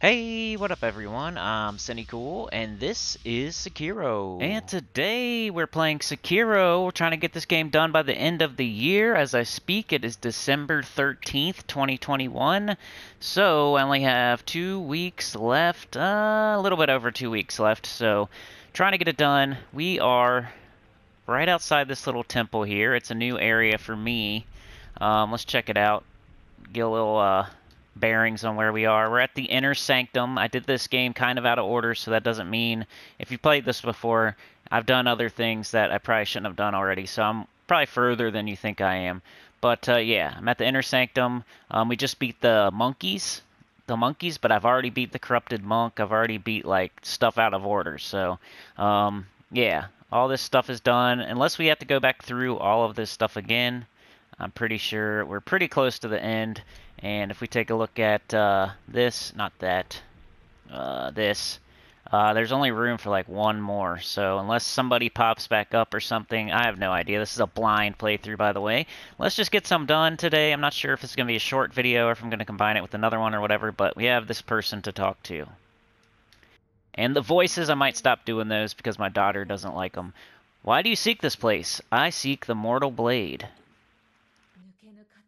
Hey, what up everyone? I'm Sinny Cool, and this is Sekiro. And today we're playing Sekiro. We're trying to get this game done by the end of the year. As I speak, it is December 13th, 2021. So I only have 2 weeks left, a little bit over 2 weeks left. So trying to get it done. We are right outside this little temple here. It's a new area for me. Let's check it out. Get a little bearings on where we are. We're at the Inner Sanctum. I did this game kind of out of order, so that doesn't mean, if you played this before, I've done other things that I probably shouldn't have done already, so I'm probably further than you think I am. But yeah, I'm at the Inner Sanctum. We just beat the monkeys, but I've already beat the Corrupted Monk. I've already beat like stuff out of order, so yeah, all this stuff is done, unless we have to go back through all of this stuff again. I'm pretty sure we're pretty close to the end. And if we take a look at this, not that, this, there's only room for like one more. So unless somebody pops back up or something, I have no idea. This is a blind playthrough, by the way. Let's just get some done today. I'm not sure if it's going to be a short video or if I'm going to combine it with another one or whatever, but we have this person to talk to. And the voices, I might stop doing those because my daughter doesn't like them. Why do you seek this place? I seek the Mortal Blade.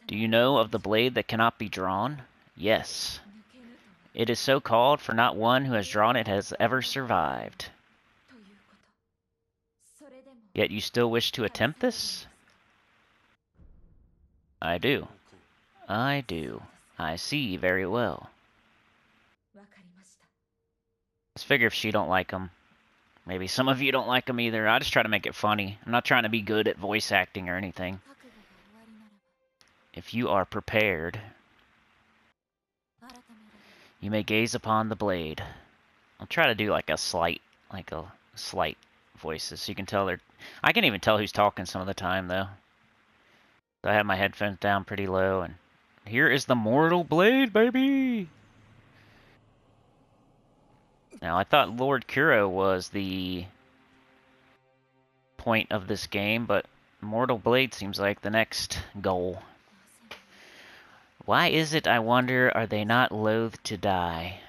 Do you know of the blade that cannot be drawn? Yes. It is so called, for not one who has drawn it has ever survived. Yet you still wish to attempt this? I do. I do. I see very well. Let's figure if she don't like them. Maybe some of you don't like them either. I just try to make it funny. I'm not trying to be good at voice acting or anything. If you are prepared, you may gaze upon the blade. I'll try to do like a slight voices, so you can tell they're. I can't even tell who's talking some of the time though. So I have my headphones down pretty low, and here is the Mortal Blade, baby. Now I thought Lord Kuro was the point of this game, but Mortal Blade seems like the next goal. Why is it, I wonder, are they not loath to die?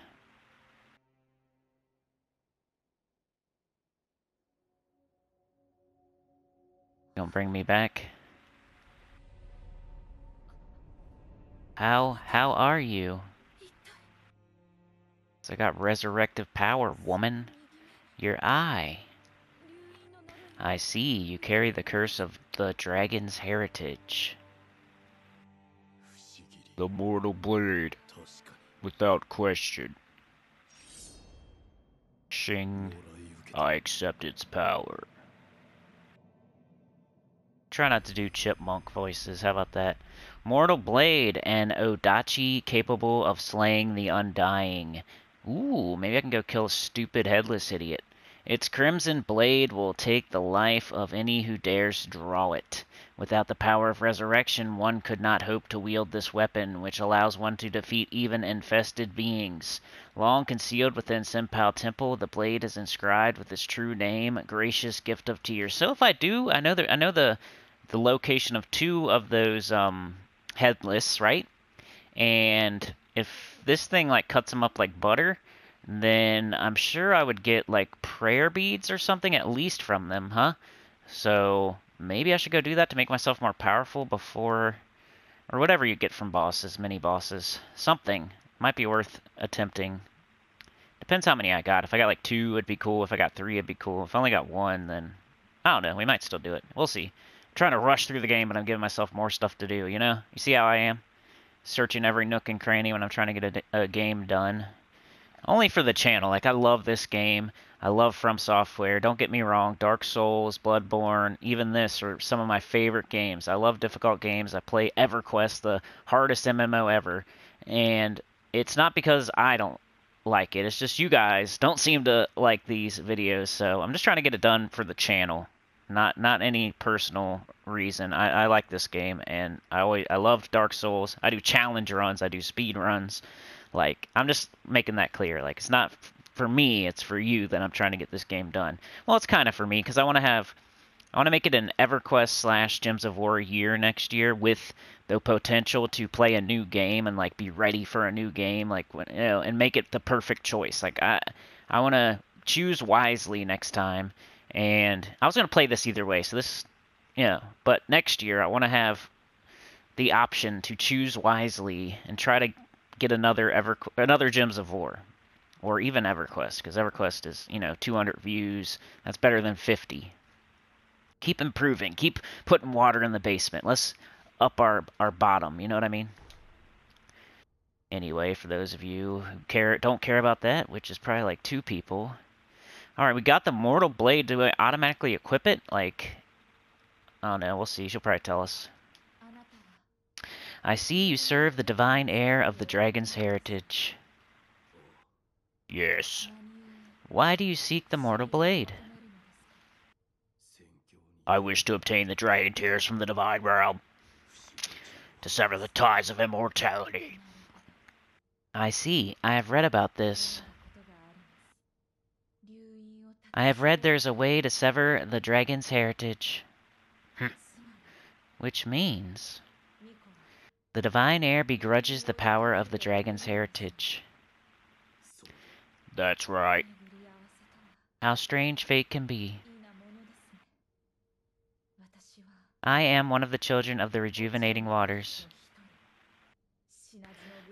Don't bring me back. How are you? So I got resurrective power, woman. Your eye. I see, you carry the curse of the Dragon's Heritage. The Mortal Blade, without question. Shing, I accept its power. Try not to do chipmunk voices, how about that? Mortal Blade, an Odachi capable of slaying the undying. Ooh, maybe I can go kill a stupid headless idiot. Its crimson blade will take the life of any who dares draw it. Without the power of resurrection, one could not hope to wield this weapon, which allows one to defeat even infested beings. Long concealed within Senpou Temple, the blade is inscribed with its true name, Gracious Gift of Tears. So if I do, I know the location of two of those headless, right? And if this thing like cuts them up like butter, then I'm sure I would get like prayer beads or something at least from them, huh? So maybe I should go do that to make myself more powerful before, or whatever you get from bosses, mini bosses, something might be worth attempting. Depends how many I got. If I got like two, it'd be cool. If I got three, it'd be cool. If I only got one, then I don't know. We might still do it. We'll see. I'm trying to rush through the game, but I'm giving myself more stuff to do. You know, you see how I am? Searching every nook and cranny when I'm trying to get a game done. Only for the channel. Like, I love this game. I love From Software. Don't get me wrong. Dark Souls, Bloodborne, even this are some of my favorite games. I love difficult games. I play EverQuest, the hardest MMO ever. And it's not because I don't like it. It's just you guys don't seem to like these videos. So I'm just trying to get it done for the channel. Not any personal reason. I like this game. And I love Dark Souls. I do challenge runs. I do speed runs. Like, I'm just making that clear. Like, it's not for me, it's for you that I'm trying to get this game done. Well, it's kind of for me, because I want to have I want to make it an EverQuest / Gems of War year next year with the potential to play a new game and, like, be ready for a new game, like, you know, and make it the perfect choice. Like, I want to choose wisely next time. And I was going to play this either way, so this, you know, but next year I want to have the option to choose wisely and try to get another Gems of War. Or even EverQuest, because EverQuest is, you know, 200 views. That's better than 50. Keep improving. Keep putting water in the basement. Let's up our bottom. You know what I mean? Anyway, for those of you who don't care about that, which is probably like 2 people. All right, we got the Mortal Blade. Do I automatically equip it? Like, I don't know. We'll see. She'll probably tell us. I see you serve the Divine Heir of the Dragon's Heritage. Yes. Why do you seek the Mortal Blade? I wish to obtain the Dragon Tears from the Divine Realm to sever the ties of immortality. I see. I have read about this. I have read there's a way to sever the Dragon's Heritage. Which means the Divine Heir begrudges the power of the Dragon's Heritage. That's right. How strange fate can be. I am one of the children of the rejuvenating waters,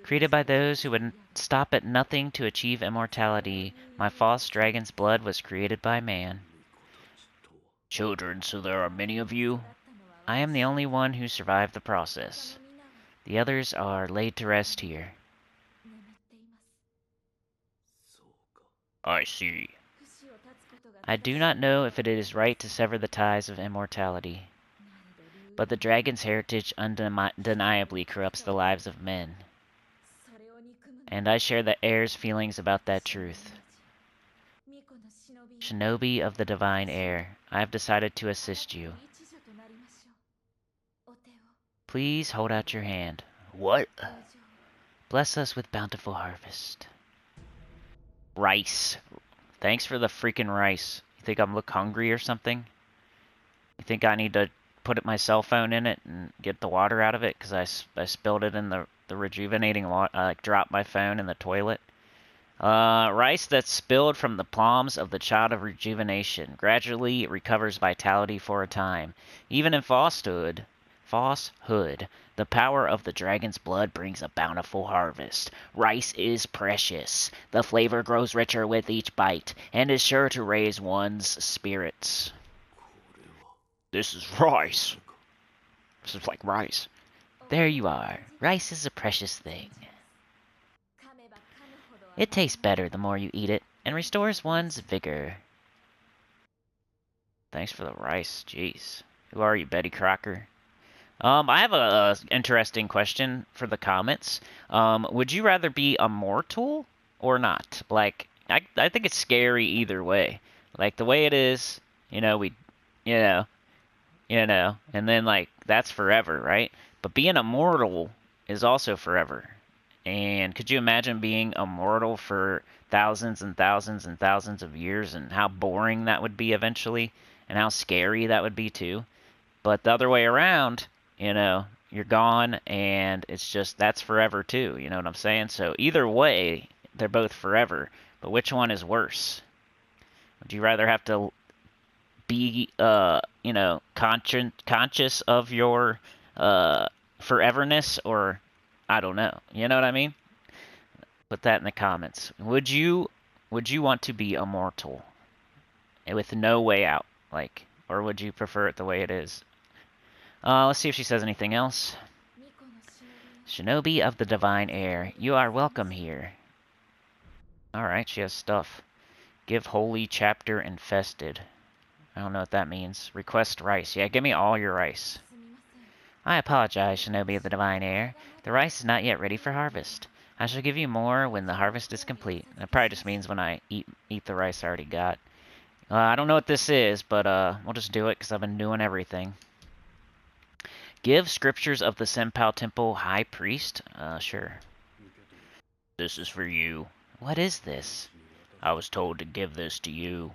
created by those who would stop at nothing to achieve immortality. My false dragon's blood was created by man. Children, so there are many of you? I am the only one who survived the process. The others are laid to rest here. I see. I do not know if it is right to sever the ties of immortality, but the Dragon's Heritage undeniably corrupts the lives of men, and I share the heir's feelings about that truth. Shinobi of the Divine Heir, I have decided to assist you. Please hold out your hand. What? Bless us with bountiful harvest. Rice. Thanks for the freaking rice. You think I'm hungry or something? You think I need to put my cell phone in it and get the water out of it? Because I spilled it in the rejuvenating water. I dropped my phone in the toilet. Rice that's spilled from the palms of the child of rejuvenation. Gradually, it recovers vitality for a time. Even in falsehood, the power of the dragon's blood brings a bountiful harvest. Rice is precious. The flavor grows richer with each bite, and is sure to raise one's spirits. This is rice. This is like rice. There you are. Rice is a precious thing. It tastes better the more you eat it, and restores one's vigor. Thanks for the rice. Jeez. Who are you, Betty Crocker? I have an interesting question for the comments. Would you rather be a mortal or not? Like, I think it's scary either way. Like, the way it is, you know, and then, like, that's forever, right? But being a mortal is also forever. And could you imagine being a mortal for thousands and thousands and thousands of years, and how boring that would be eventually, and how scary that would be too? But the other way around, you know, you're gone, and it's just, that's forever too, you know what I'm saying? So either way, they're both forever, but which one is worse? Would you rather have to be, you know, conscious of your foreverness, or, I don't know, you know what I mean? Put that in the comments. Would you want to be immortal with no way out, like, or would you prefer it the way it is? Let's see if she says anything else. Shinobi of the Divine Heir, you are welcome here. Alright, she has stuff. Give holy chapter infested. I don't know what that means. Request rice. Yeah, give me all your rice. I apologize, Shinobi of the Divine Heir. The rice is not yet ready for harvest. I shall give you more when the harvest is complete. That probably just means when I eat the rice I already got. I don't know what this is, but we'll just do it because I've been doing everything. Give scriptures of the Senpou Temple High Priest? Sure. This is for you. What is this? I was told to give this to you.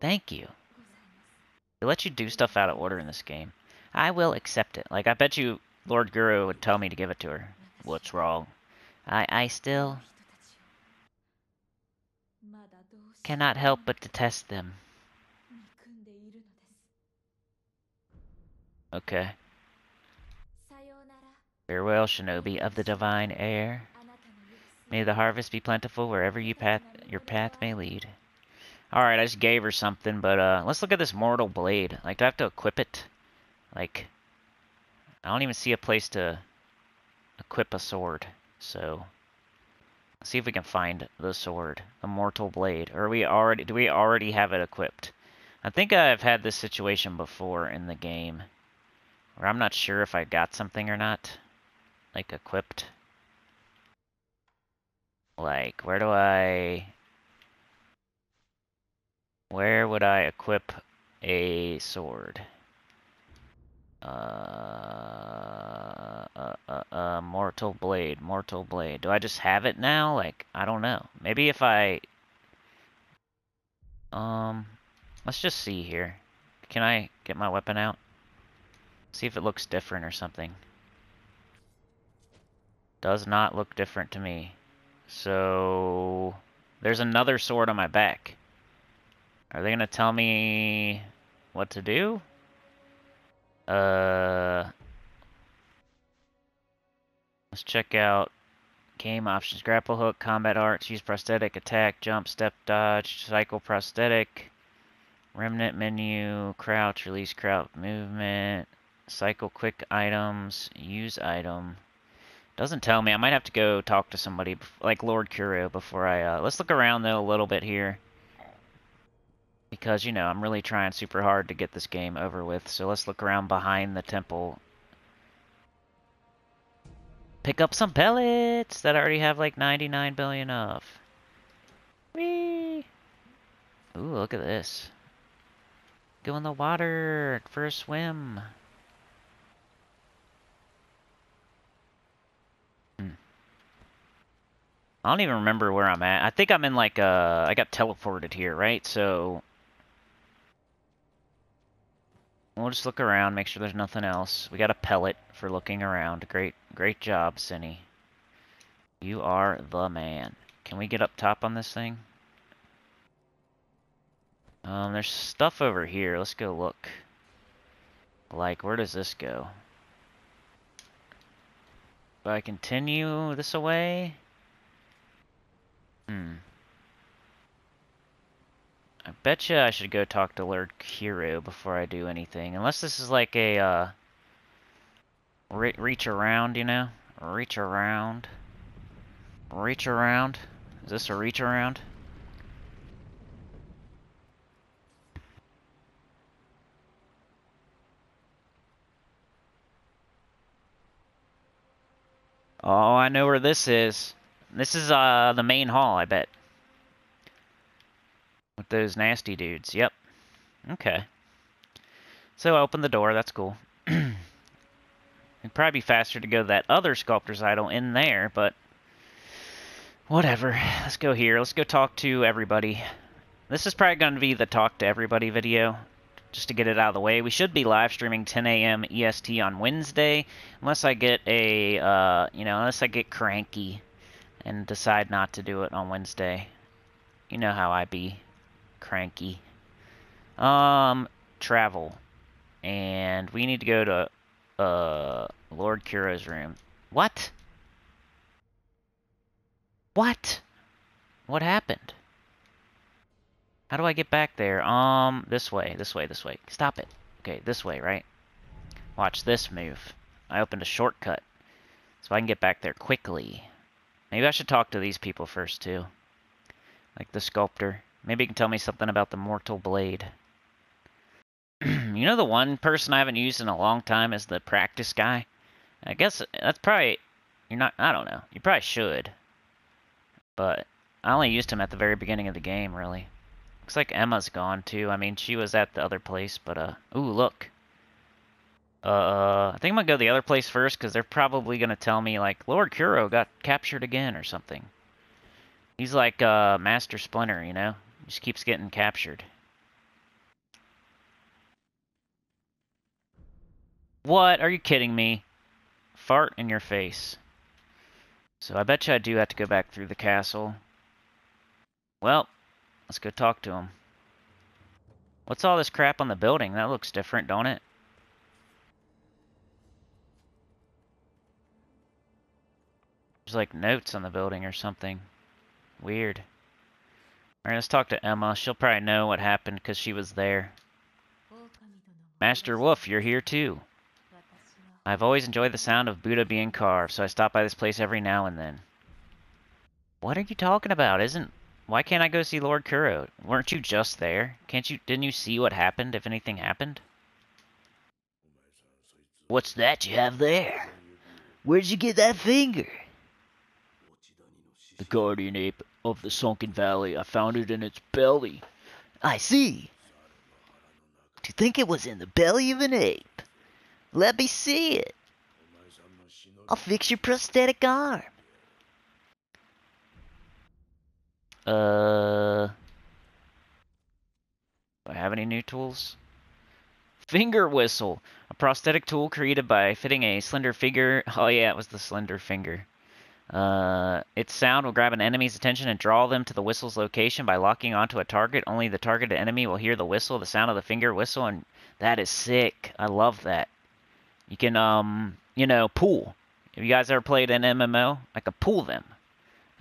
Thank you. They let you do stuff out of order in this game. I will accept it. Like, I bet you Lord Kuro would tell me to give it to her. What's wrong? I still cannot help but detest them. Okay. Farewell, Shinobi of the Divine Heir. May the harvest be plentiful wherever you your path may lead. Alright, I just gave her something, but let's look at this Mortal Blade. Like, do I have to equip it? Like, I don't even see a place to equip a sword, so let's see if we can find the sword, the Mortal Blade. Or do we already have it equipped? I think I've had this situation before in the game, where I'm not sure if I got something or not, like equipped. Like, where would I equip a sword? Mortal Blade. Do I just have it now? Like, I don't know. Maybe if I... let's just see here. Can I get my weapon out? See if it looks different or something. Does not look different to me. So... there's another sword on my back. Are they gonna tell me what to do? Let's check out game options. Grapple hook, combat arts, use prosthetic, attack, jump, step, dodge, cycle, prosthetic, remnant menu, crouch, release, crouch, movement, cycle, quick items, use item. Doesn't tell me. I might have to go talk to somebody like Lord Kuro before I, let's look around though a little bit here. Because, you know, I'm really trying super hard to get this game over with. So let's look around behind the temple. Pick up some pellets that I already have like 99 billion of. Whee! Ooh, look at this. Go in the water for a swim. I don't even remember where I'm at. I think I'm in like a... I got teleported here, right? So... we'll just look around, make sure there's nothing else. We got a pellet for looking around. Great job, Sinny. You are the man. Can we get up top on this thing? There's stuff over here. Let's go look. Like, where does this go? Do I continue this away? I betcha I should go talk to Lord Kuro before I do anything. Unless this is like a, reach around, you know? Reach around. Reach around. Is this a reach around? Oh, I know where this is. This is, the main hall, I bet. With those nasty dudes, yep. Okay. So I opened the door, that's cool. It'd probably be faster to go to that other sculptor's idol in there, but... whatever. Let's go here, let's go talk to everybody. This is probably going to be the talk to everybody video. Just to get it out of the way. We should be live streaming 10 a.m. EST on Wednesday. Unless I get a, you know, unless I get cranky. And decide not to do it on Wednesday. You know how I be. Cranky. Travel. And we need to go to Lord Kuro's room. What? What? What happened? How do I get back there? This way. Stop it. Okay, this way, right? Watch this move. I opened a shortcut. So I can get back there quickly. Maybe I should talk to these people first, too. Like the sculptor. Maybe he can tell me something about the Mortal Blade. You know, the one person I haven't used in a long time is the practice guy? I guess that's probably... you're not... I don't know. You probably should. But I only used him at the very beginning of the game, really. Looks like Emma's gone, too. I mean, she was at the other place, but, ooh, look. I think I'm gonna go to the other place first, because they're probably gonna tell me, like, Lord Kuro got captured again or something. He's like, Master Splinter, you know? Just keeps getting captured. What? Are you kidding me? Fart in your face. So I bet you I do have to go back through the castle. Well, let's go talk to him. What's all this crap on the building? That looks different, don't it? There's like notes on the building or something. Weird. Alright, let's talk to Emma. She'll probably know what happened because she was there. Master Wolf, you're here too. I've always enjoyed the sound of Buddha being carved, so I stop by this place every now and then. What are you talking about? Why can't I go see Lord Kuro? Weren't you just there? Didn't you see what happened, if anything happened? What's that you have there? Where'd you get that finger? The Guardian Ape of the Sunken Valley. I found it in its belly. I see. Do you think it was in the belly of an ape? Let me see it. I'll fix your prosthetic arm. Do I have any new tools? Finger whistle, a prosthetic tool created by fitting a slender finger. Oh yeah, it was the slender finger. Its sound will grab an enemy's attention and draw them to the whistle's location by locking onto a target. Only the targeted enemy will hear the whistle, the sound of the finger whistle, and that is sick. I love that. You can, you know, pool. Have you guys ever played an MMO? I could pool them,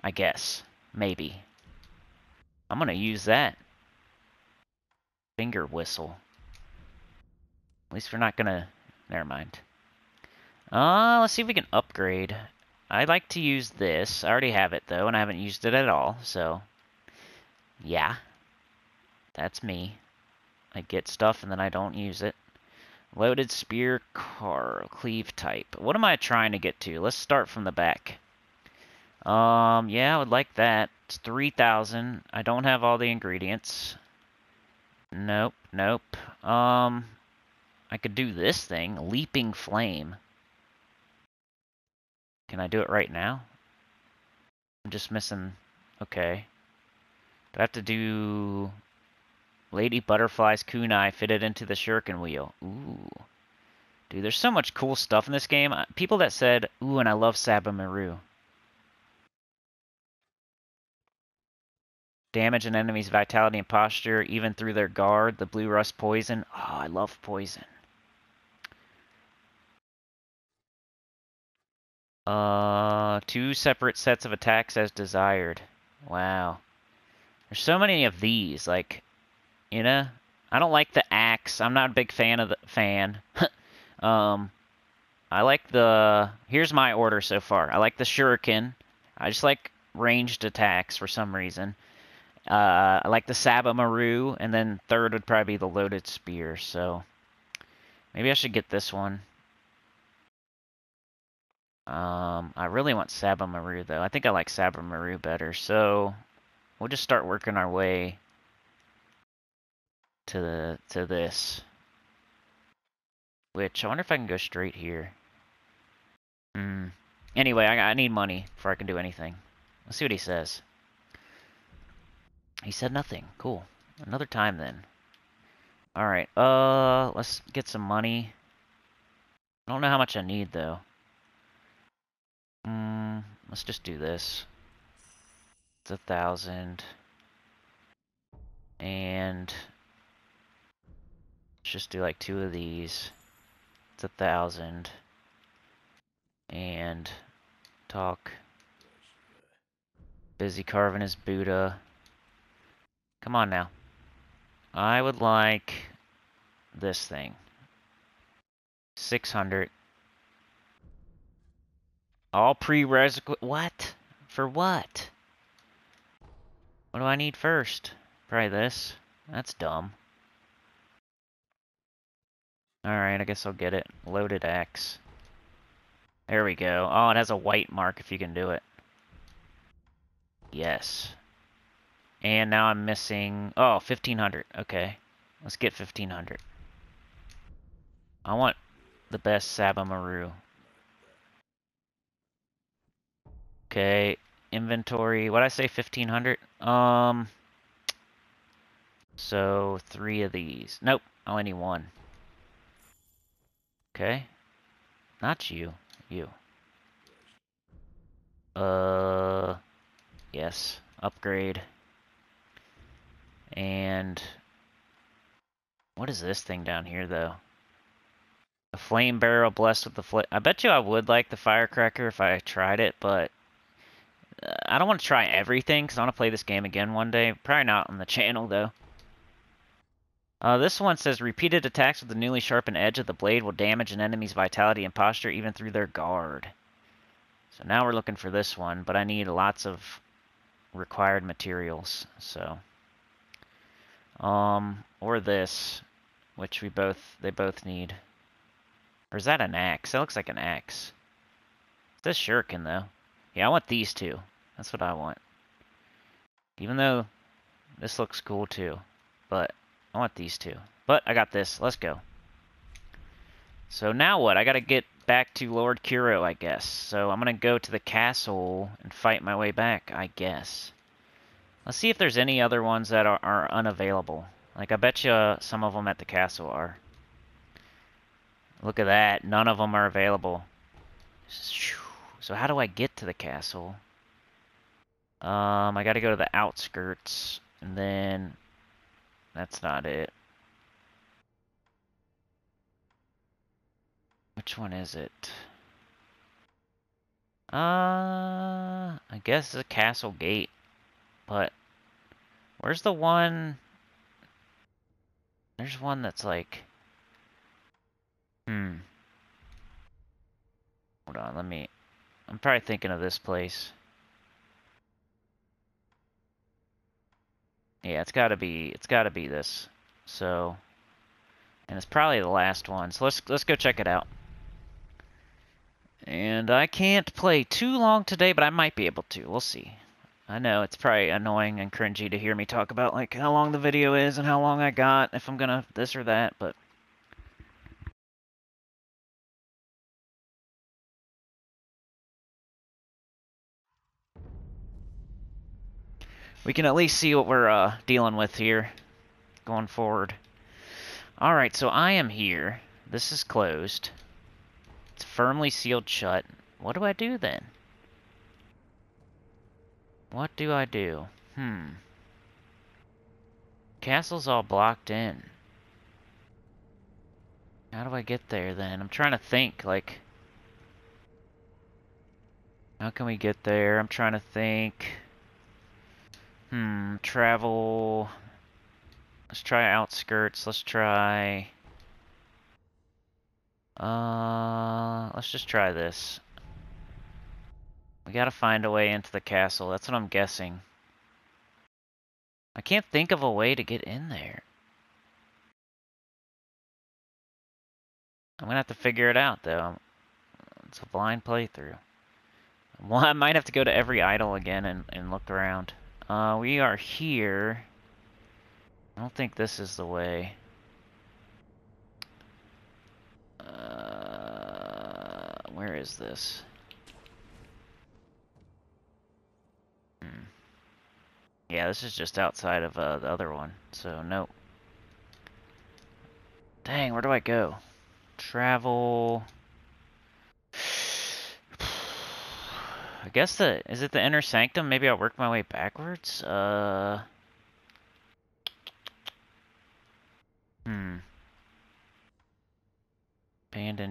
I guess. Maybe. I'm gonna use that. Finger whistle. At least we're not gonna... Never mind. Let's see if we can upgrade. I'd like to use this. I already have it, though, and I haven't used it at all, so... Yeah. That's me. I get stuff, and then I don't use it. Loaded spear, cleave type. What am I trying to get to? Let's start from the back. Yeah, I would like that. It's 3,000. I don't have all the ingredients. Nope, nope. I could do this thing. Leaping Flame. Can I do it right now? I'm just missing... Okay. Do I have to do... Lady Butterfly's kunai fitted into the shuriken wheel? Ooh. Dude, there's so much cool stuff in this game. People that said, ooh, and I love Sabimaru. Damage an enemy's vitality and posture, even through their guard. The blue rust poison. Oh, I love poison. Two separate sets of attacks as desired. Wow. There's so many of these, like, you know? I don't like the axe. I'm not a big fan of the... I like the... Here's my order so far. I like the shuriken. I just like ranged attacks for some reason. I like the Sabimaru, and then third would probably be the loaded spear, so maybe I should get this one. I really want Sabimaru, though. I think I like Sabimaru better, so we'll just start working our way to this. Which, I wonder if I can go straight here. Anyway, I need money before I can do anything. Let's see what he says. He said nothing. Cool. Another time, then. Alright, let's get some money. I don't know how much I need, though. Let's just do this. It's 1,000. And... Let's just do, like, two of these. It's 1,000. And... Talk. Busy carving his Buddha. Come on now. I would like this thing. 600. All prerequisites. What? For what? What do I need first? Probably this. That's dumb. Alright, I guess I'll get it. Loaded axe. There we go. Oh, it has a white mark if you can do it. Yes. And now I'm missing... Oh, 1,500. Okay. Let's get 1,500. I want the best Sabimaru. Okay. Inventory. What'd I say? 1,500? So, three of these. Nope. I only need one. Okay. Not you. You. Yes. Upgrade. And... what is this thing down here, though? A flame barrel blessed with the flame. I bet you I would like the firecracker if I tried it, but... I don't want to try everything, because I want to play this game again one day. Probably not on the channel, though. This one says, repeated attacks with the newly sharpened edge of the blade will damage an enemy's vitality and posture, even through their guard. So now we're looking for this one, but I need lots of required materials, so... or this, which they both need. Or is that an axe? That looks like an axe. It's this shuriken, though. Yeah, I want these two. That's what I want. Even though this looks cool, too. But I want these two. But I got this. Let's go. So now what? I gotta get back to Lord Kuro, I guess. So I'm gonna go to the castle and fight my way back, I guess. Let's see if there's any other ones that are unavailable. Like, I bet you some of them at the castle are. Look at that. None of them are available. So how do I get to the castle? I gotta go to the outskirts. And then... that's not it. Which one is it? I guess the castle gate. But... where's the one? There's one that's like... hold on, let me... I'm probably thinking of this place. Yeah, it's gotta be this. So... and it's probably the last one, so let's go check it out. And I can't play too long today, but I might be able to. We'll see. I know, it's probably annoying and cringy to hear me talk about, like, how long the video is and how long I got, if I'm gonna this or that, but... we can at least see what we're dealing with here, going forward. Alright, so I am here. This is closed. It's firmly sealed shut. What do I do then? What do I do? Castle's all blocked in. How do I get there, then? I'm trying to think, like... how can we get there? I'm trying to think... travel... let's try outskirts, let's try... let's just try this. We gotta find a way into the castle. That's what I'm guessing. I can't think of a way to get in there. I'm gonna have to figure it out, though. It's a blind playthrough. Well, I might have to go to every idol again and look around. We are here. I don't think this is the way. Where is this? Yeah, this is just outside of the other one, so nope. Dang, where do I go? Travel... I guess is it the inner sanctum? Maybe I'll work my way backwards? Abandoned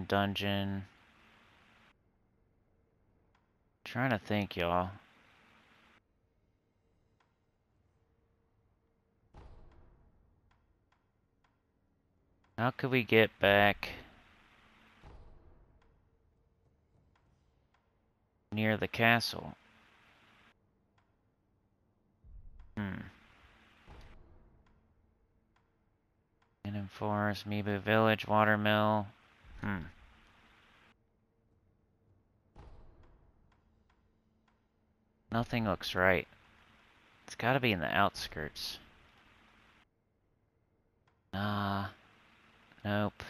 dungeon... trying to think, y'all. How could we get back near the castle? Hidden Forest, Mibu Village, Watermill. Nothing looks right. It's gotta be in the outskirts. Nah. Nope.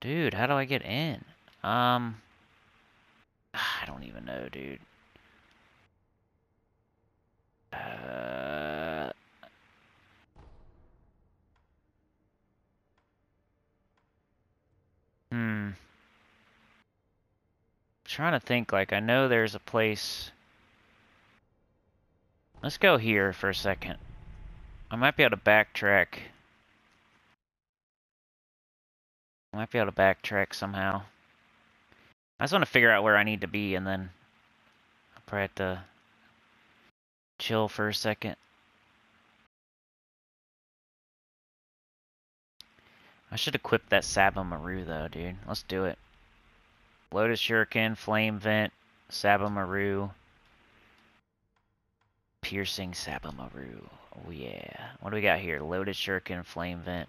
Dude, how do I get in? I don't even know, dude. trying to think, like, I know there's a place. Let's go here for a second. I might be able to backtrack. I might be able to backtrack somehow. I just want to figure out where I need to be, and then I'll probably have to chill for a second. I should equip that Sabimaru though, dude. Let's do it. Lotus Shuriken, Flame Vent, Sabimaru. Piercing Sabimaru. Oh yeah. What do we got here? Lotus Shuriken, Flame Vent.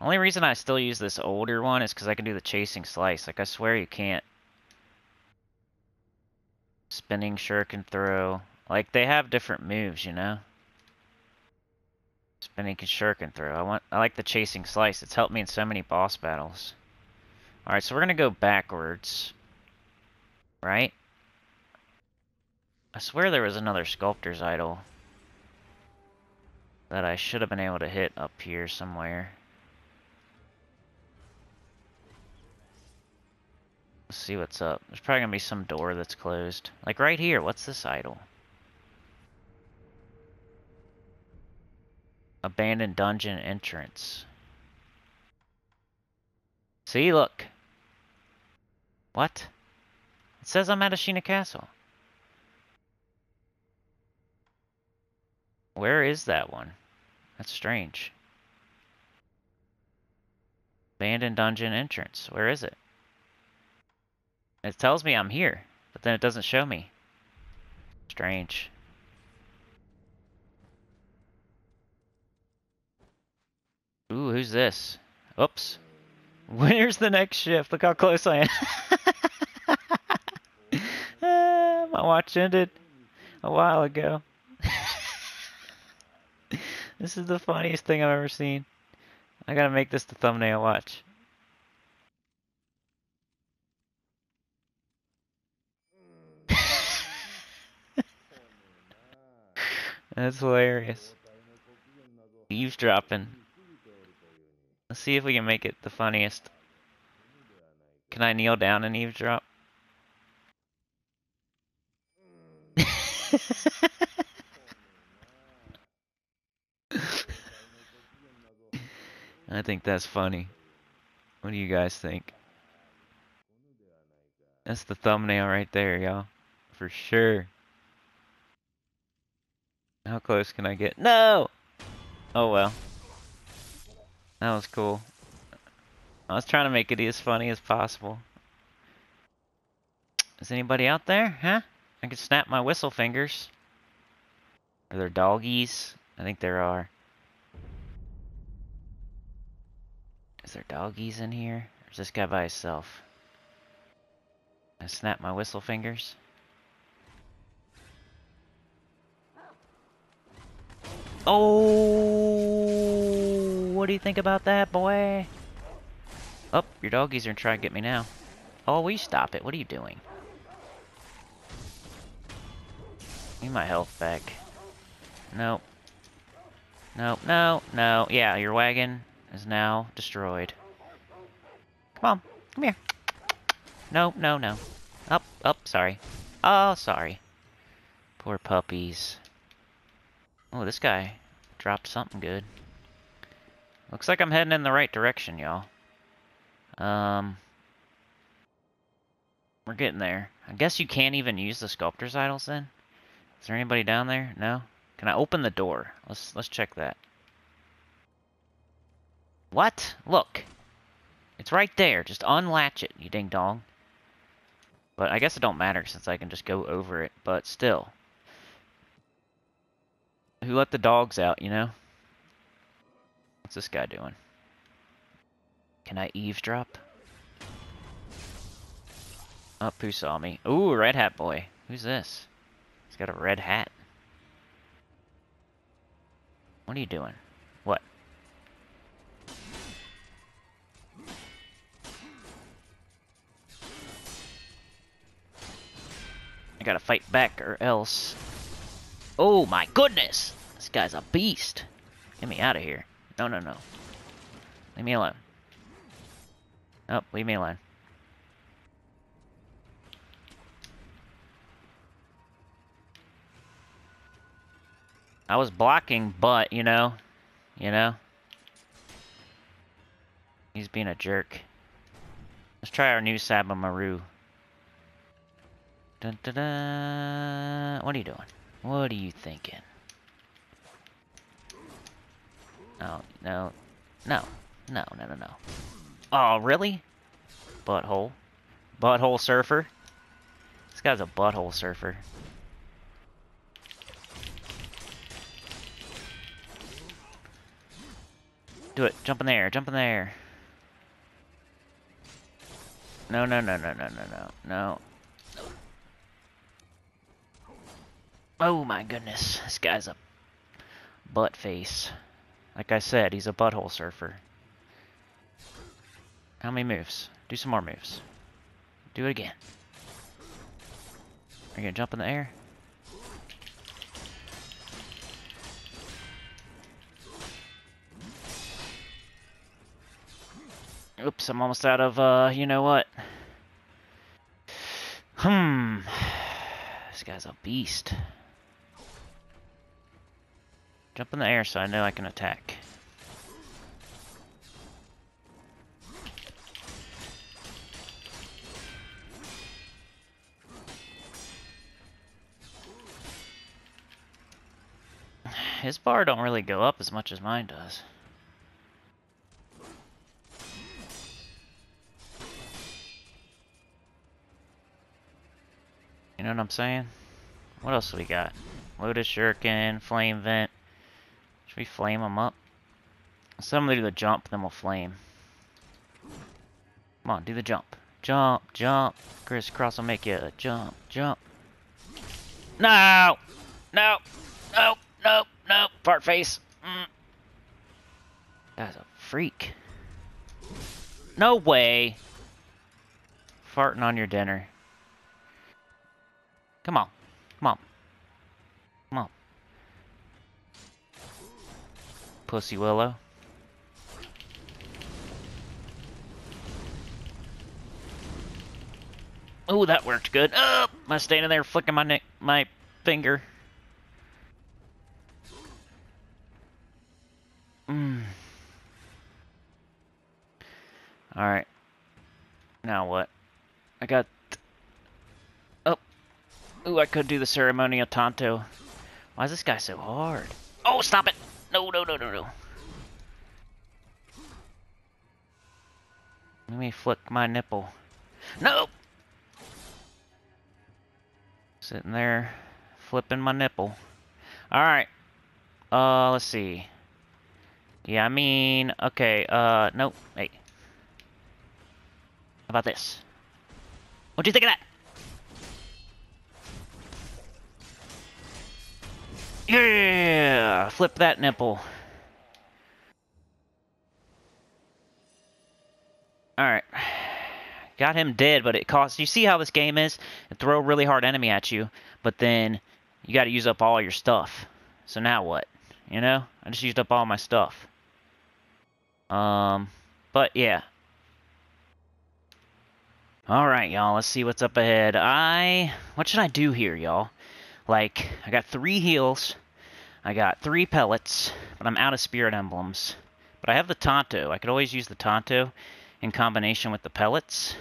Only reason I still use this older one is because I can do the chasing slice. Like, I swear you can't. Spinning Shuriken Throw. Like, they have different moves, you know? Spinning Shuriken Throw. I like the chasing slice. It's helped me in so many boss battles. Alright, so we're gonna go backwards. Right? I swear there was another Sculptor's Idol that I should have been able to hit up here somewhere. Let's see what's up. There's probably gonna be some door that's closed. Like right here, what's this idol? Abandoned dungeon entrance. See, look. What? It says I'm at Ashina Castle. Where is that one? That's strange. Abandoned dungeon entrance. Where is it? It tells me I'm here, but then it doesn't show me. Strange. Ooh, who's this? Oops. Where's the next shift? Look how close I am. My watch ended a while ago. This is the funniest thing I've ever seen. I gotta make this the thumbnail, watch. That's hilarious. Eavesdropping. Let's see if we can make it the funniest. Can I kneel down and eavesdrop? I think that's funny. What do you guys think? That's the thumbnail right there, y'all. For sure. How close can I get? No! Oh well. That was cool. I was trying to make it as funny as possible. Is anybody out there? Huh? I can snap my whistle fingers. Are there doggies? I think there are. Is there doggies in here? Or is this guy by himself? I snap my whistle fingers. Oh, what do you think about that, boy? Oh, your doggies are trying to get me now. Oh, will you stop it? What are you doing? Give me my health back. Nope. Nope, no, no. Yeah, your wagon is now destroyed. Come on, come here. No, no, no. Up, up, sorry. Oh, sorry. Poor puppies. Oh, this guy dropped something good. Looks like I'm heading in the right direction, y'all. We're getting there. I guess you can't even use the Sculptor's Idols then? Is there anybody down there? No? Can I open the door? Let's check that. What? Look. It's right there. Just unlatch it, you ding-dong. But I guess it don't matter since I can just go over it, but still. Who let the dogs out, you know? What's this guy doing? Can I eavesdrop? Up, who saw me? Ooh, red hat boy. Who's this? He's got a red hat. What are you doing? What? I gotta fight back or else. Oh my goodness! This guy's a beast! Get me out of here. No, no, no. Leave me alone. Oh, leave me alone. I was blocking, but, you know. He's being a jerk. Let's try our new Sabimaru. Dun, dun, dun. What are you doing? What are you thinking? Oh, no. No. No, no, no, no. Oh, really? Butthole. Butthole surfer? This guy's a butthole surfer. Do it. Jump in the air. Jump in the air. No, no, no, no, no, no, no, no. Oh my goodness, this guy's a butt face. Like I said, he's a butthole surfer. How many moves? Do some more moves. Do it again. Are you gonna jump in the air? Oops, I'm almost out of, you know what? This guy's a beast. Jump in the air so I know I can attack. His bar don't really go up as much as mine does. You know what I'm saying? What else do we got? Lotus Shuriken, Flame Vent. Should we flame them up? Somebody do the jump, then we'll flame. Come on, do the jump. Jump, jump. Crisscross will make you a jump, jump. No! No! No! No! No! Fart face! That's a freak. No way! Farting on your dinner. Come on. Come on. Come on. Pussy Willow. Oh, that worked good. Oh, am I standing there flicking my neck, my finger? Alright. Now what? I got... Oh. Ooh, I could do the ceremonial tanto. Why is this guy so hard? Oh, stop it! No, no, no, no, no. Let me flick my nipple. No! Sitting there, flipping my nipple. Alright. Let's see. Yeah, I mean... Okay, nope. Hey. How about this? What do you think of that? Yeah! Flip that nipple. Alright. Got him dead, but it costs... You see how this game is? It throw a really hard enemy at you, but then you gotta use up all your stuff. So now what? You know? I just used up all my stuff. But yeah. Alright, y'all. Let's see what's up ahead. What should I do here, y'all? Like, I got 3 heals, I got 3 pellets, but I'm out of spirit emblems. But I have the Tonto. I could always use the Tonto in combination with the pellets.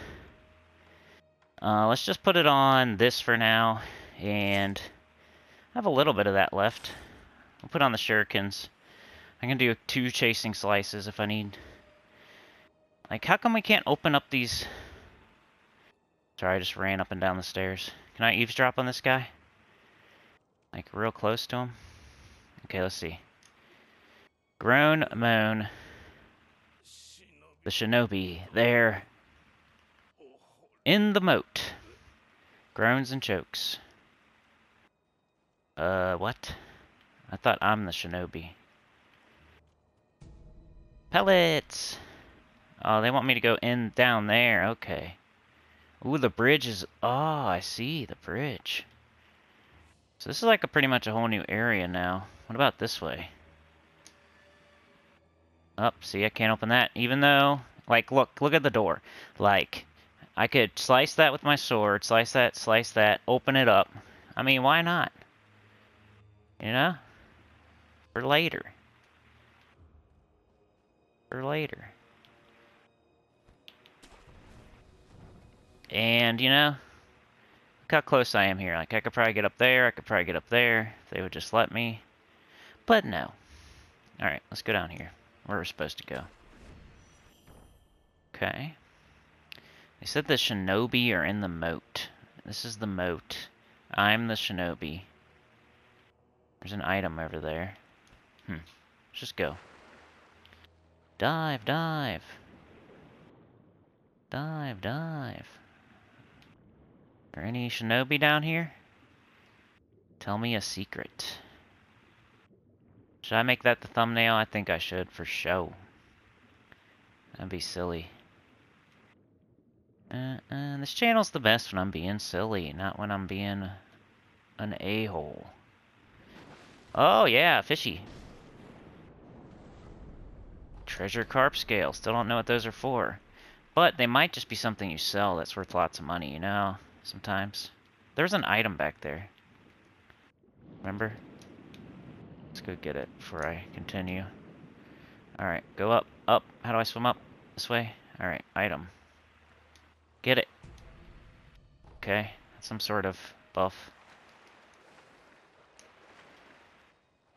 Let's just put it on this for now, and I have a little bit of that left. I'll put on the shurikens. I can do 2 chasing slices if I need. Like, how come we can't open up these... Sorry, I just ran up and down the stairs. Can I eavesdrop on this guy? Like, real close to him? Okay, let's see. Groan Moan. The Shinobi. There. In the moat. Groans and chokes. What? I thought I'm the Shinobi. Pellets! Oh, they want me to go in down there. Okay. Ooh, the bridge is... Oh, I see. The bridge. So this is like pretty much a whole new area now. What about this way? Up, oh, see, I can't open that. Even though, like, look at the door. Like, I could slice that with my sword, slice that, open it up. I mean, why not? You know? For later. For later. And, you know, look how close I am here. Like, I could probably get up there. I could probably get up there. If they would just let me. But no. Alright, let's go down here. Where we're supposed to go. Okay. They said the shinobi are in the moat. This is the moat. I'm the shinobi. There's an item over there. Let's just go. Dive, dive. Dive, dive. Are any shinobi down here? Tell me a secret. Should I make that the thumbnail? I think I should, for show. That'd be silly. This channel's the best when I'm being silly, not when I'm being an a-hole. Oh yeah, fishy. Treasure carp scale. Still don't know what those are for. But they might just be something you sell that's worth lots of money, you know, sometimes. There's an item back there. Remember? Let's go get it before I continue. Alright, go up, up. How do I swim up? This way? Alright, item. Get it. Okay, some sort of buff.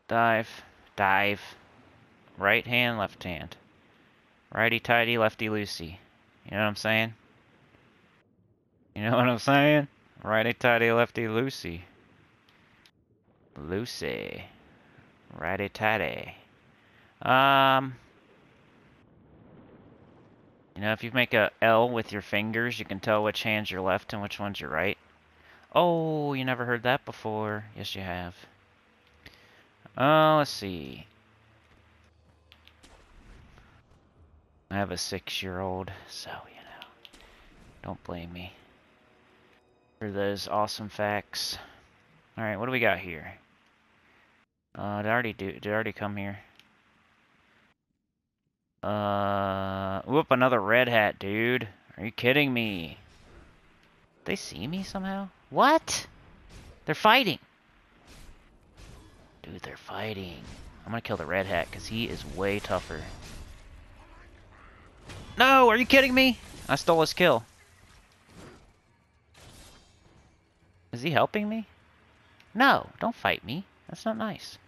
Dive, dive. Right hand, left hand. Righty tighty, lefty loosey. You know what I'm saying? You know what I'm saying? Righty tighty, lefty loosey. Loosey. Righty tighty. You know, if you make a L with your fingers, you can tell which hand's your left and which one's your right. Oh, you never heard that before. Yes, you have. Let's see. I have a 6-year-old, so, you know, don't blame me for those awesome facts. Alright, what do we got here? Did I already come here? Whoop, another red hat, dude. Are you kidding me? Did they see me somehow? What? They're fighting. Dude, they're fighting. I'm gonna kill the red hat, because he is way tougher. No, are you kidding me? I stole his kill. Is he helping me? No, don't fight me. That's not nice.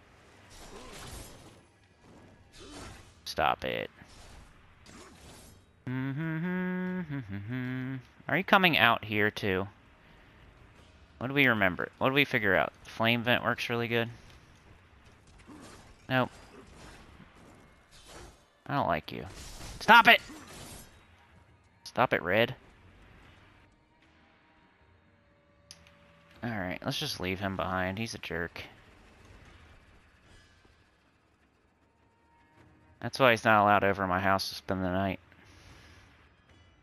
Stop it. Are you coming out here too? What do we remember? What do we figure out? The flame vent works really good. Nope. I don't like you. Stop it! Stop it, Red. Alright, let's just leave him behind. He's a jerk. That's why he's not allowed over my house to spend the night.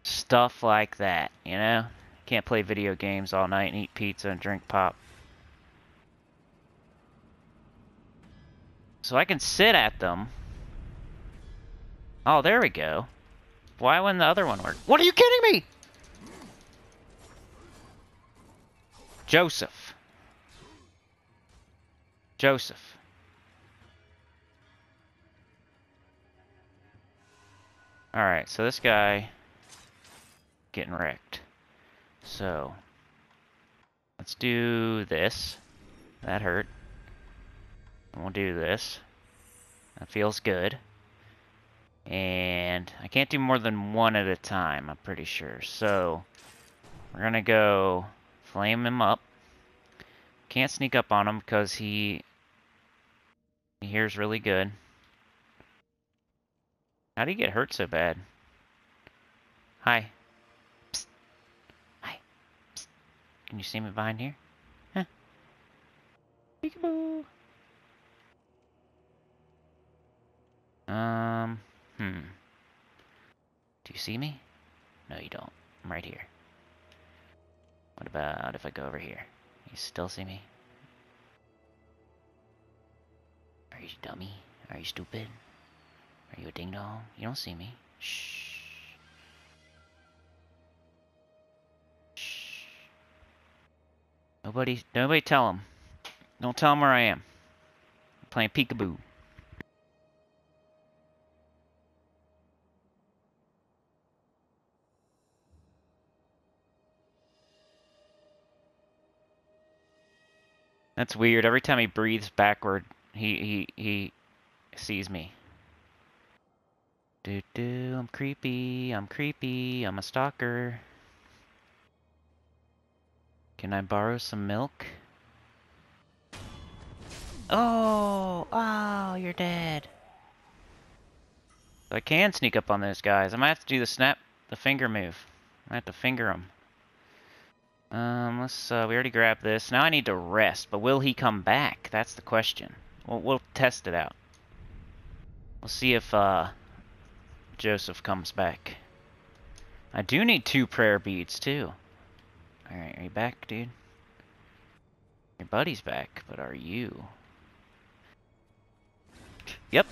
Stuff like that, you know? Can't play video games all night and eat pizza and drink pop. So I can sit at them. Oh, there we go. Why wouldn't the other one work? What are you kidding me? Joseph. Joseph. Alright, so this guy... getting wrecked. So... let's do this. That hurt. And we'll do this. That feels good. And I can't do more than one at a time, I'm pretty sure. So, we're gonna go flame him up. Can't sneak up on him because he hears really good. How do you get hurt so bad? Hi. Psst. Hi. Psst. Can you see me behind here? Huh. Peekaboo. Do you see me? No, you don't. I'm right here. What about if I go over here? You still see me? Are you dummy? Are you stupid? Are you a ding-dong? You don't see me. Shh. Shh. Nobody tell him. Don't tell him where I am. I'm playing peekaboo. That's weird. Every time he breathes backward, he sees me. Doo-doo, I'm creepy, I'm creepy, I'm a stalker. Can I borrow some milk? Oh! Oh, you're dead! So I can sneak up on those guys. I might have to do the snap, the finger move. I have to finger them. Let's, we already grabbed this. Now I need to rest, but will he come back? That's the question. We'll test it out. We'll see if, Joseph comes back. I do need 2 prayer beads, too. Alright, are you back, dude? Your buddy's back, but are you? Yep.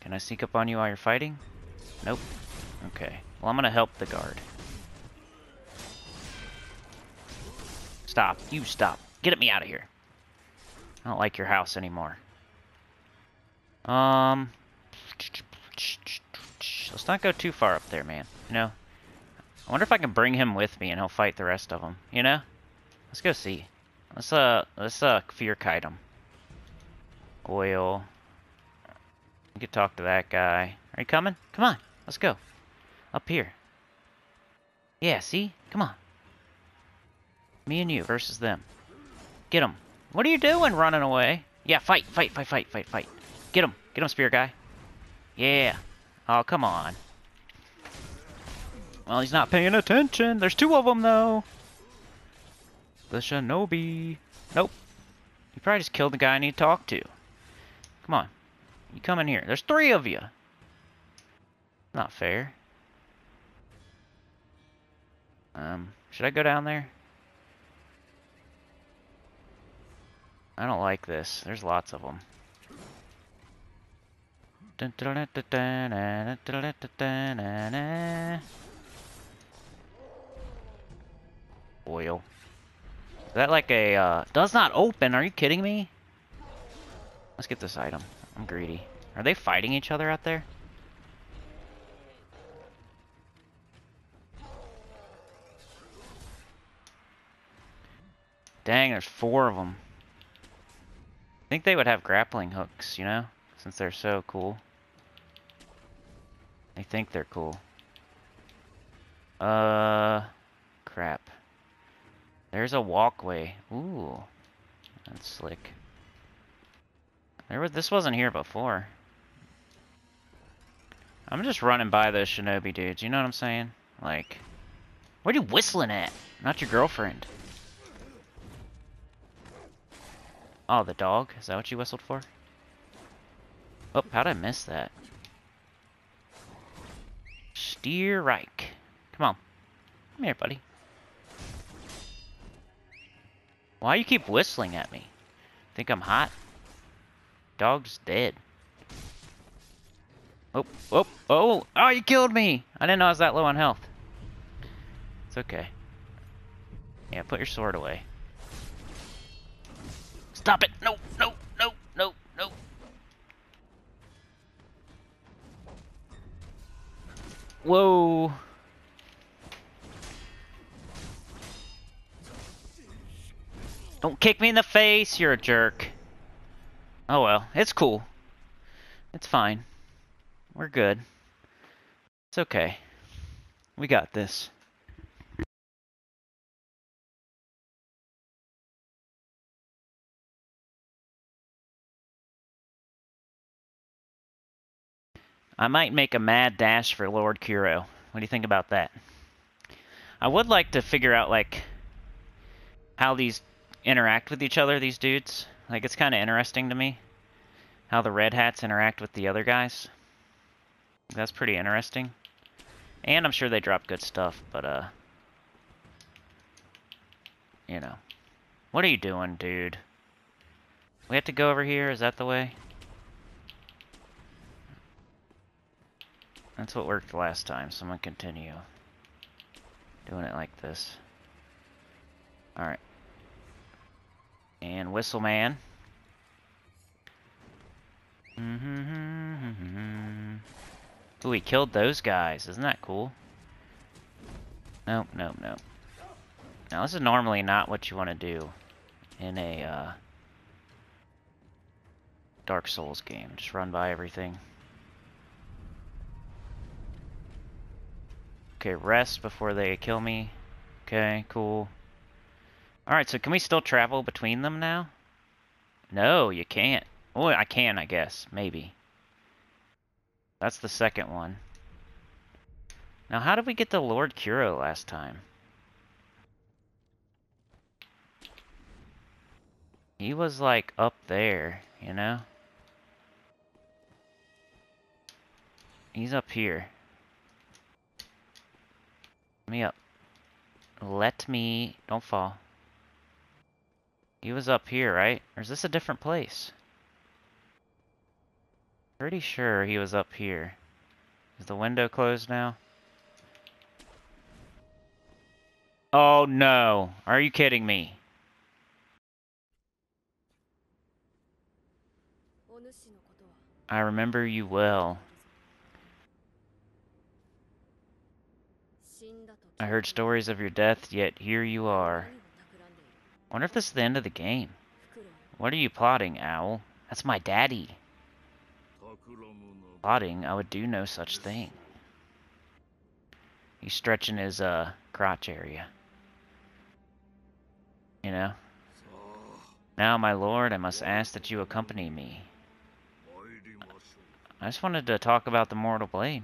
Can I sneak up on you while you're fighting? Nope. Okay. Well, I'm gonna help the guard. Stop. You stop. Get me out of here. I don't like your house anymore. Let's not go too far up there, man. You know? I wonder if I can bring him with me and he'll fight the rest of them. You know? Let's go see. Let's fear kite him. Oil. We could talk to that guy. Are you coming? Come on. Let's go. Up here. Yeah, see? Come on. Me and you versus them. Get him. What are you doing running away? Yeah, fight, fight, fight, fight, fight, fight. Get him. Get him, spear guy. Yeah. Oh, come on. Well, he's not paying attention. There's 2 of them, though. The shinobi. Nope. You probably just killed the guy I need to talk to. Come on. You come in here. There's 3 of you. Not fair. Should I go down there? I don't like this. There's lots of them. Oil. Is that like a, does not open? Are you kidding me? Let's get this item. I'm greedy. Are they fighting each other out there? Dang, there's 4 of them. I think they would have grappling hooks, you know? Since they're so cool. They think they're cool. Crap. There's a walkway. Ooh. That's slick. This wasn't here before. I'm just running by those shinobi dudes, you know what I'm saying? Like, what are you whistling at? Not your girlfriend. Oh, the dog? Is that what you whistled for? Oh, how'd I miss that? Steer right. Come on. Come here, buddy. Why you keep whistling at me? Think I'm hot? Dog's dead. Oh, oh, oh, oh, you killed me! I didn't know I was that low on health. It's okay. Yeah, put your sword away. Stop it! No, no, no, no, no! Whoa! Don't kick me in the face, you're a jerk. Oh well, it's cool. It's fine. We're good. It's okay. We got this. I might make a mad dash for Lord Kuro. What do you think about that? I would like to figure out, like, how these interact with each other, these dudes. Like, it's kind of interesting to me how the red hats interact with the other guys. That's pretty interesting. And I'm sure they drop good stuff, but, you know. What are you doing, dude? We have to go over here? Is that the way? That's what worked last time, so I'm gonna continue doing it like this. Alright. And whistle man. Ooh, he killed those guys. Isn't that cool? Nope, nope, nope. Now this is normally not what you want to do in a Dark Souls game. Just run by everything. Okay, rest before they kill me. Okay, cool. Alright, so can we still travel between them now? No, you can't. Oh, I can, I guess. Maybe. That's the second one. Now, how did we get the Lord Kuro last time? He was, like, up there, you know? He's up here. Let me up. Let me... Don't fall. He was up here, right? Or is this a different place? Pretty sure he was up here. Is the window closed now? Oh no! Are you kidding me? I remember you well. I heard stories of your death, yet here you are. I wonder if this is the end of the game. What are you plotting, Owl? That's my daddy. Plotting? I would do no such thing. He's stretching his crotch area. You know? Now, my lord, I must ask that you accompany me. I just wanted to talk about the Mortal Blade.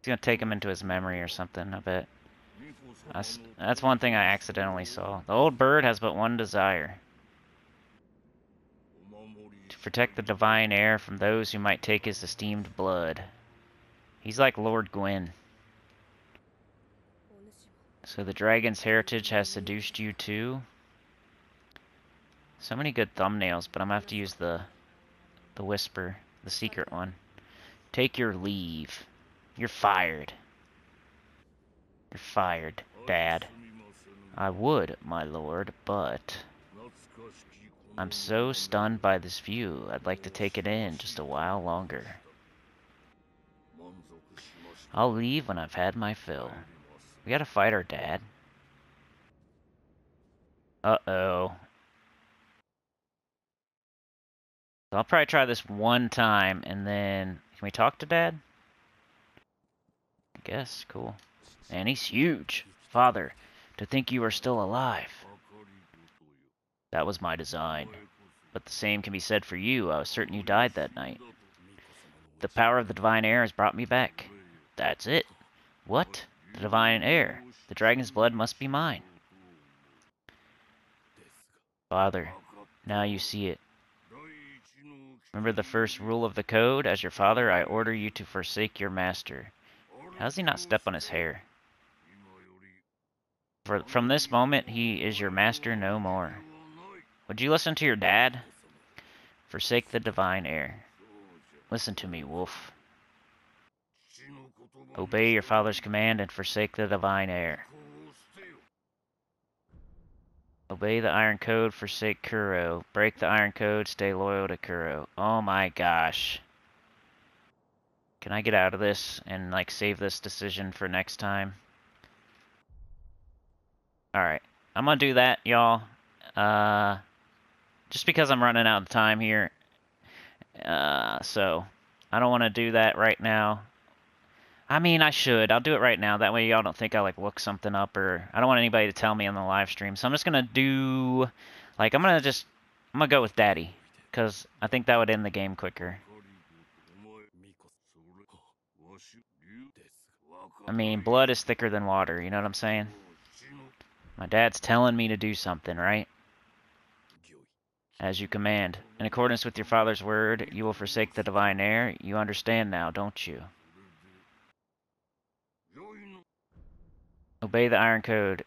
He's gonna take him into his memory or something, I bet. That's one thing I accidentally saw. The old bird has but one desire. To protect the Divine Heir from those who might take his esteemed blood. He's like Lord Gwyn. So the Dragon's Heritage has seduced you too? So many good thumbnails, but I'm gonna have to use the whisper, the secret one. Take your leave. You're fired. You're fired, Dad. I would, my lord, but... I'm so stunned by this view, I'd like to take it in just a while longer. I'll leave when I've had my fill. We gotta fight our dad. Uh-oh. So I'll probably try this one time, and then... Can we talk to Dad? I guess, cool. And he's huge. Father, to think you are still alive. That was my design. But the same can be said for you. I was certain you died that night. The power of the Divine Heir has brought me back. That's it. What? The Divine Heir. The dragon's blood must be mine. Father, now you see it. Remember the first rule of the code? As your father, I order you to forsake your master. How does he not step on his hair? From this moment, he is your master no more. Would you listen to your dad? Forsake the Divine Heir. Listen to me, wolf. Obey your father's command and forsake the Divine Heir. Obey the Iron Code, forsake Kuro. Break the Iron Code, stay loyal to Kuro. Oh my gosh. Can I get out of this and, like, save this decision for next time? Alright, I'm gonna do that, y'all. Just because I'm running out of time here. So, I don't want to do that right now. I mean, I should. I'll do it right now. That way y'all don't think I, like, look something up, or... I don't want anybody to tell me on the live stream. So I'm just gonna do... Like, I'm gonna go with Daddy. Because I think that would end the game quicker. I mean, blood is thicker than water, you know what I'm saying? My dad's telling me to do something, right? As you command. In accordance with your father's word, you will forsake the Divine Heir. You understand now, don't you? Obey the Iron Code.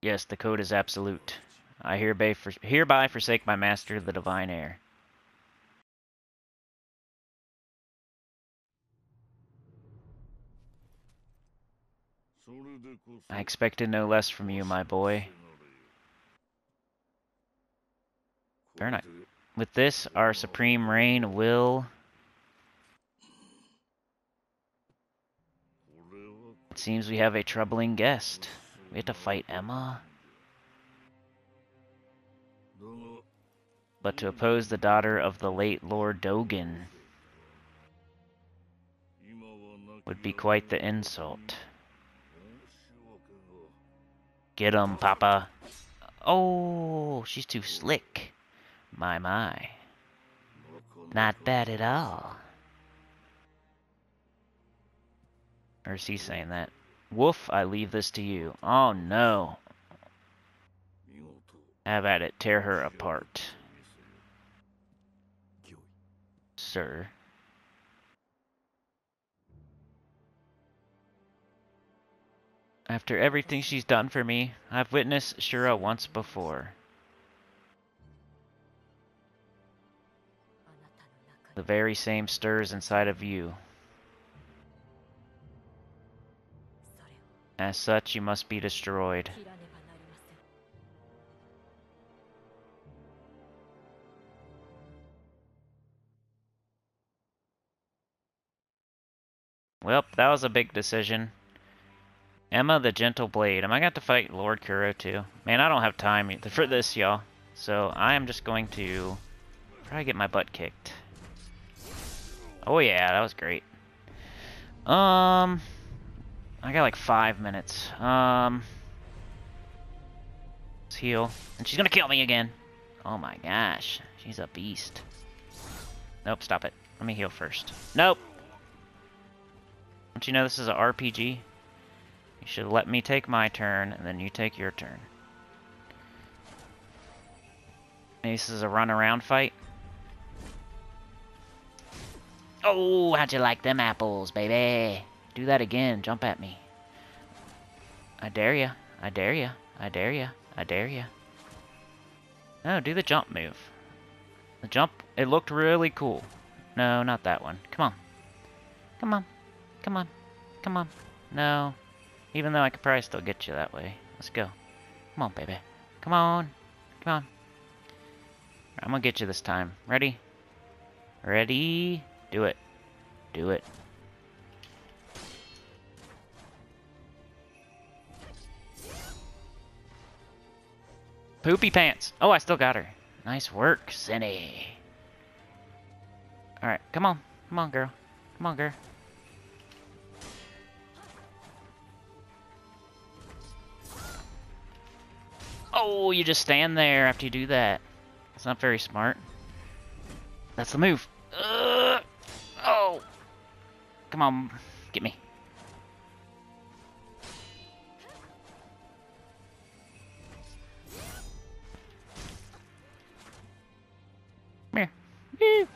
Yes, the code is absolute. I hereby forsake my master, the Divine Heir. I expected no less from you, my boy. Fair enough. With this, our supreme reign will... It seems we have a troubling guest. We have to fight Emma. But to oppose the daughter of the late Lord Dogen would be quite the insult. Get 'em, Papa. Oh, she's too slick. My, my. Not bad at all. Or is he saying that? Woof, I leave this to you. Oh, no. Have at it. Tear her apart. Sir. After everything she's done for me, I've witnessed Shura once before. The very same stirs inside of you. As such, you must be destroyed. Well, that was a big decision. Emma the Gentle Blade. Am I got to fight Lord Kuro too? Man, I don't have time for this, y'all. So I am just going to probably get my butt kicked. Oh yeah, that was great. I got like 5 minutes. Let's heal. And she's gonna kill me again. Oh my gosh, she's a beast. Nope, stop it. Let me heal first. Nope. Don't you know this is an RPG? You should let me take my turn, and then you take your turn. Maybe this is a run-around fight. Oh, how'd you like them apples, baby? Do that again. Jump at me. I dare ya. I dare ya. I dare ya. I dare ya. No, do the jump move. The jump, it looked really cool. No, not that one. Come on. Come on. Come on. Come on. No. Even though I could probably still get you that way. Let's go. Come on, baby. Come on. Come on. I'm gonna get you this time. Ready? Ready? Do it. Do it. Poopy pants. Oh, I still got her. Nice work, Sinny. Alright, come on. Come on, girl. Come on, girl. Oh, you just stand there after you do that. That's not very smart. That's the move. Ugh. Oh. Come on. Get me. Come here. Woo.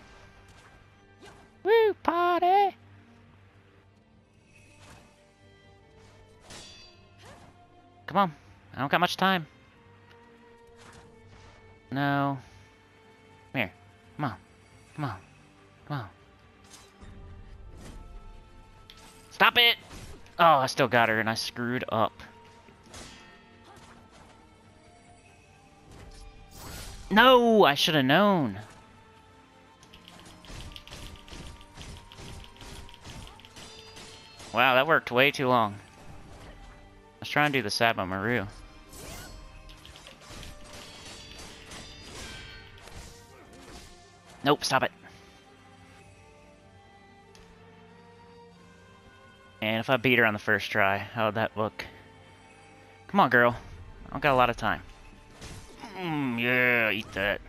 Woo, party. Come on. I don't got much time. No. Come here. Come on. Come on. Come on. Stop it! Oh, I still got her and I screwed up. No! I should have known. Wow, that worked way too long. I was trying to do the Sabimaru. Nope, stop it. And if I beat her on the first try, how'd that look? Come on, girl. I don't got a lot of time. Yeah, eat that.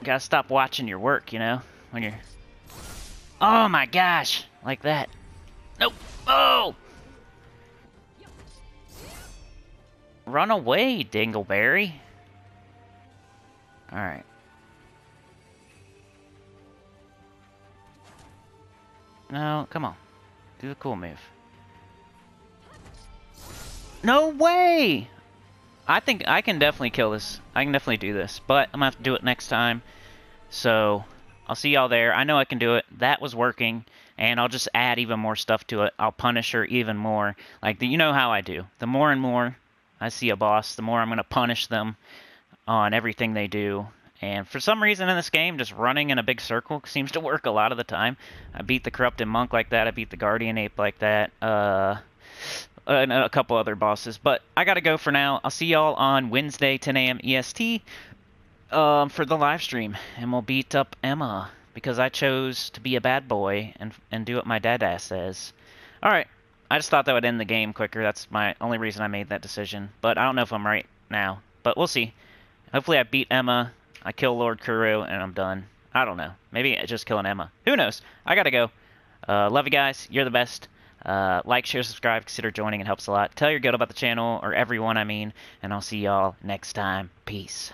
You gotta stop watching your work, you know? When you're... Oh my gosh! Like that. Nope! Oh! Run away, Dingleberry! Alright. No, come on. Do the cool move. No way! I think I can definitely kill this. I can definitely do this. But I'm gonna have to do it next time. So, I'll see y'all there. I know I can do it. That was working. And I'll just add even more stuff to it. I'll punish her even more. Like, you know how I do. The more and more I see a boss, the more I'm gonna punish them on everything they do, And for some reason in this game, just running in a big circle seems to work a lot of the time. I beat the Corrupted Monk like that. I beat the Guardian Ape like that. And a couple other bosses. But I gotta go for now. I'll see y'all on Wednesday, 10 a.m. EST, for the live stream. And we'll beat up Emma, because I chose to be a bad boy and do what my dada says. Alright. I just thought that would end the game quicker. That's my only reason I made that decision. But I don't know if I'm right now. But we'll see. Hopefully I beat Emma. I kill Lord Kuro and I'm done. I don't know. Maybe just killing Emma. Who knows? I gotta go. Love you guys. You're the best. Like, share, subscribe, consider joining. It helps a lot. Tell your guild about the channel, or everyone I mean. And I'll see y'all next time. Peace.